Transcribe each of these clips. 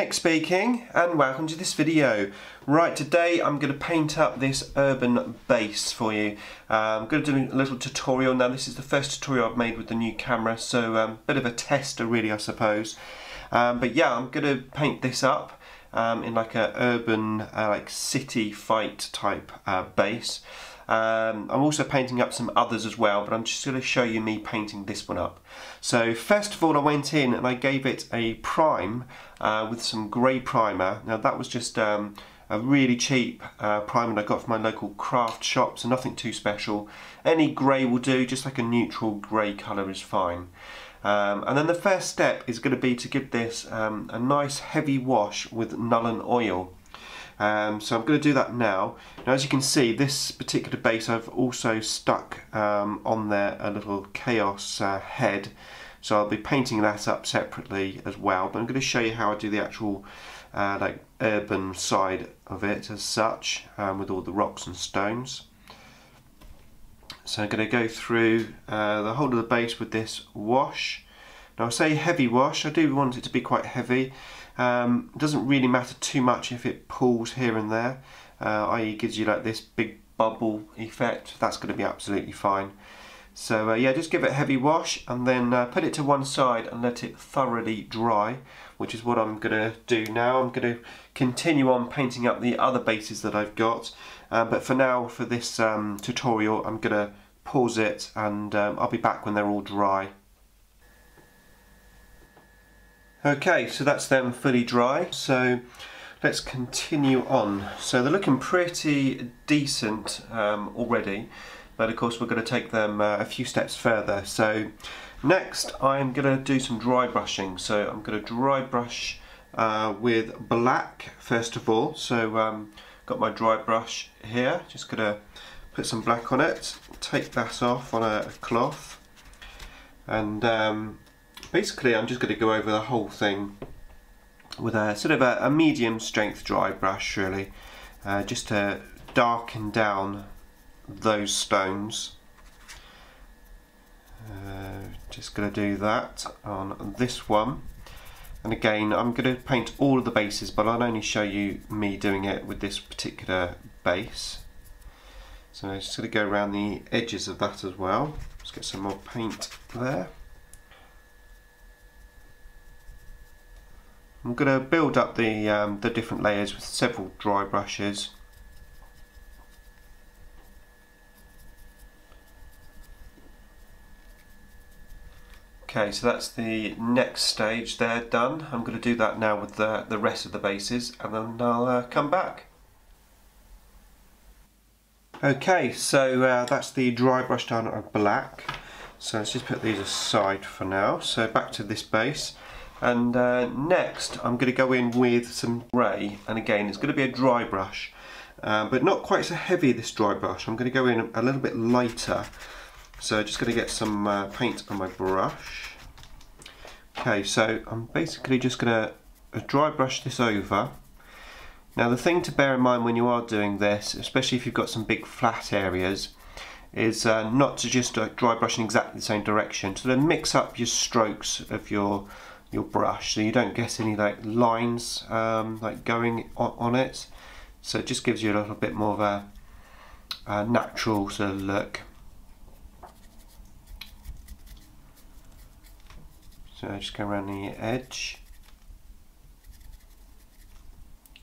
Nick speaking, and welcome to this video. Right, today I'm going to paint up this urban base for you. I'm going to do a little tutorial. Now this is the first tutorial I've made with the new camera, so a bit of a tester really, I suppose. But yeah, I'm going to paint this up in like a urban, like city fight type base. I'm also painting up some others as well, but I'm just going to show you me painting this one up. So first of all, I went in and I gave it a prime with some grey primer. Now that was just a really cheap primer that I got from my local craft shop, so nothing too special. Any grey will do, just like a neutral grey colour is fine. And then the first step is going to be to give this a nice heavy wash with Nuln Oil. So I'm going to do that now. Now as you can see, this particular base I've also stuck on there a little chaos head, so I'll be painting that up separately as well, but I'm going to show you how I do the actual like urban side of it as such, with all the rocks and stones. So I'm going to go through the whole of the base with this wash. Now I say heavy wash, I do want it to be quite heavy. It doesn't really matter too much if it pulls here and there, i.e. gives you like this big bubble effect. That's going to be absolutely fine. So yeah, just give it a heavy wash and then put it to one side and let it thoroughly dry, which is what I'm going to do now. I'm going to continue on painting up the other bases that I've got, but for now, for this tutorial, I'm going to pause it and I'll be back when they're all dry. Okay, so that's them fully dry, so let's continue on. So they're looking pretty decent already, but of course we're going to take them a few steps further. So next I'm going to do some dry brushing. So I'm going to dry brush with black first of all. So got my dry brush here, just going to put some black on it, take that off on a cloth, and basically I'm just going to go over the whole thing with a sort of a medium strength dry brush really, just to darken down those stones. Just going to do that on this one, and again I'm going to paint all of the bases, but I'll only show you me doing it with this particular base. So I'm just going to go around the edges of that as well. Let's get some more paint there. I'm going to build up the different layers with several dry brushes. Okay, so that's the next stage there done. I'm going to do that now with the rest of the bases, and then I'll come back. Okay, so that's the dry brush done on black. So let's just put these aside for now. So back to this base. And next I'm going to go in with some grey, and again it's going to be a dry brush, but not quite so heavy this dry brush. I'm going to go in a little bit lighter, so just going to get some paint on my brush. Okay, so I'm basically just going to dry brush this over. Now the thing to bear in mind when you are doing this, especially if you've got some big flat areas, is not to just dry brush in exactly the same direction, so then mix up your strokes of your brush so you don't get any like lines like going on it, so it just gives you a little bit more of a natural sort of look. So I just go around the edge.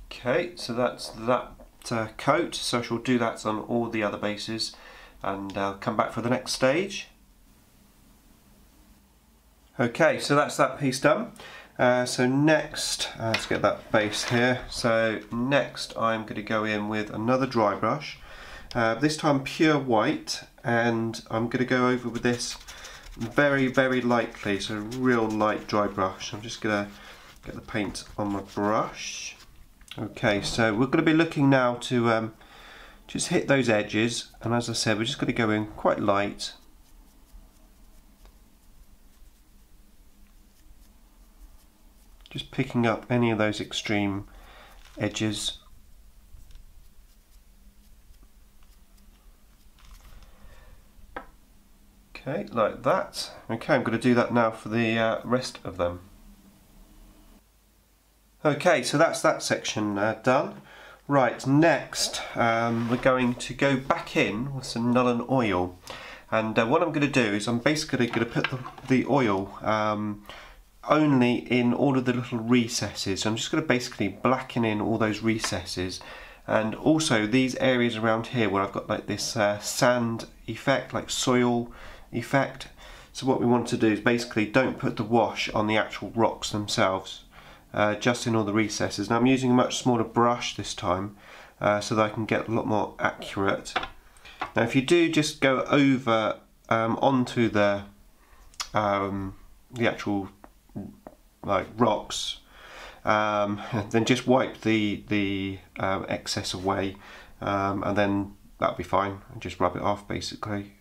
Okay, so that's that coat, so I shall do that on all the other bases and I'll come back for the next stage. Okay, so that's that piece done. So next, let's get that base here. So next I'm going to go in with another dry brush, this time pure white, and I'm going to go over with this very, very lightly, so real light dry brush. I'm just going to get the paint on my brush. Okay, so we're going to be looking now to just hit those edges, and as I said, we're just going to go in quite light. Just picking up any of those extreme edges. Okay, like that. Okay, I'm going to do that now for the rest of them. Okay, so that's that section done. Right, next we're going to go back in with some Nuln Oil. And what I'm going to do is I'm basically going to put the oil only in all of the little recesses. So I'm just going to basically blacken in all those recesses, and also these areas around here where I've got like this sand effect, like soil effect. So what we want to do is basically don't put the wash on the actual rocks themselves, just in all the recesses. Now I'm using a much smaller brush this time so that I can get a lot more accurate. Now if you do just go over onto the actual like rocks, and then just wipe the excess away, and then that'll be fine, and just rub it off basically.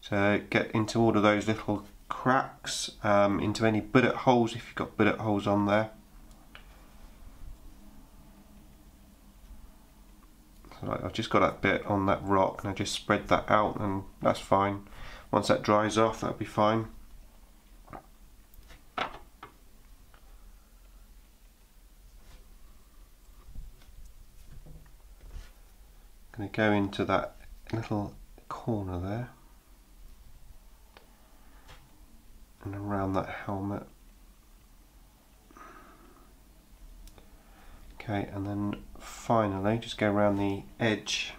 So get into all of those little cracks, into any bullet holes if you've got bullet holes on there. I've just got that bit on that rock, and I just spread that out, and that's fine. Once that dries off, that'll be fine. I'm going to go into that little corner there and around that helmet. Okay, and then finally just go around the edge.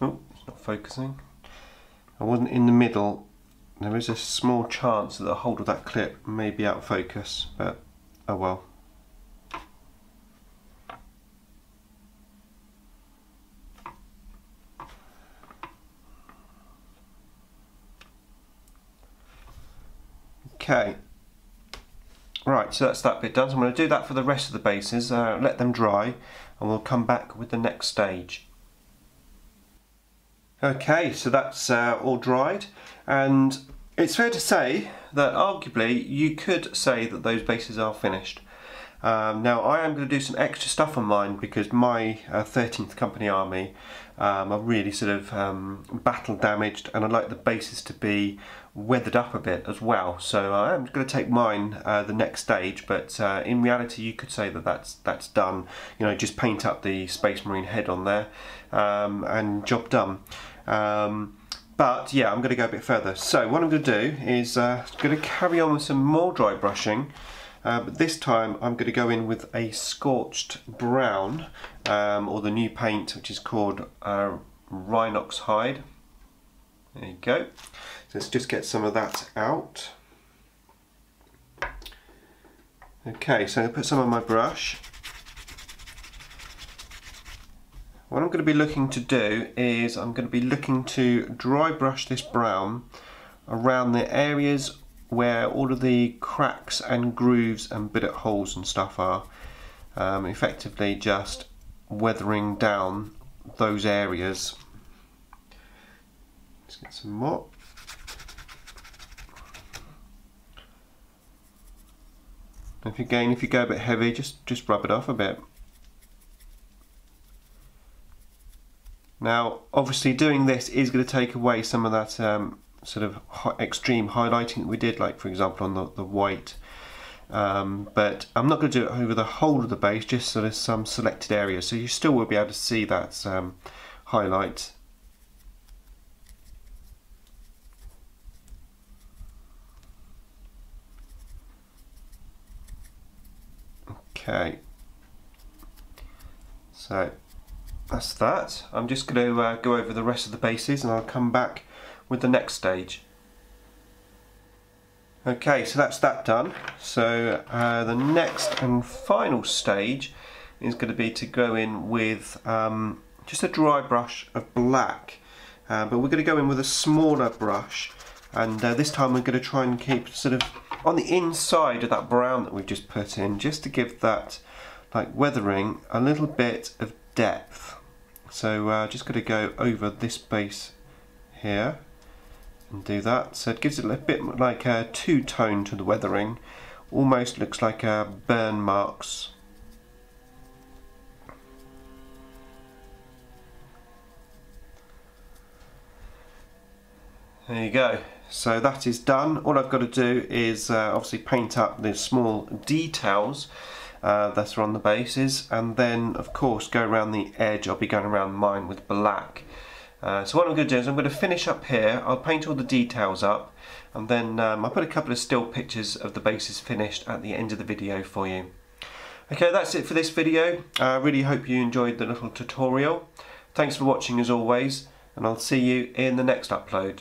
Oh, it's not focusing. I wasn't in the middle. There is a small chance that the hold of that clip may be out of focus, but oh well. Okay, right, so that's that bit done. So I'm going to do that for the rest of the bases, let them dry, and we'll come back with the next stage. Okay, so that's all dried, and it's fair to say that arguably you could say that those bases are finished. Now I am going to do some extra stuff on mine because my 13th Company Army are really sort of battle damaged, and I'd like the bases to be weathered up a bit as well. So I am going to take mine the next stage, but in reality you could say that that's done. You know, just paint up the Space Marine head on there and job done. But yeah, I'm going to go a bit further. So what I'm going to do is going to carry on with some more dry brushing. But this time I'm going to go in with a scorched brown, or the new paint, which is called Rhinox Hide. There you go. So let's just get some of that out. Okay, so I'm going to put some on my brush. What I'm going to be looking to do is I'm going to be looking to dry brush this brown around the areas where all of the cracks and grooves and bullet holes and stuff are, effectively just weathering down those areas. Let's get some more. If again, if you go a bit heavy, just rub it off a bit. Now, obviously, doing this is going to take away some of that sort of extreme highlighting that we did, like for example on the white, but I'm not going to do it over the whole of the base, just sort of some selected areas, so you still will be able to see that highlight. Okay, so that's that. I'm just going to go over the rest of the bases, and I'll come back with the next stage. Okay, so that's that done. So the next and final stage is going to be to go in with just a dry brush of black, but we're going to go in with a smaller brush, and this time we're going to try and keep sort of on the inside of that brown that we've just put in, just to give that like weathering a little bit of depth. So just going to go over this base here and do that, so it gives it a bit like a two-tone to the weathering, almost looks like burn marks. There you go. So that is done. All I've got to do is obviously paint up the small details that are on the bases, and then of course go around the edge. I'll be going around mine with black. So what I'm going to do is I'm going to finish up here. I'll paint all the details up, and then I'll put a couple of still pictures of the bases finished at the end of the video for you. Okay, that's it for this video. I really hope you enjoyed the little tutorial. Thanks for watching as always, and I'll see you in the next upload.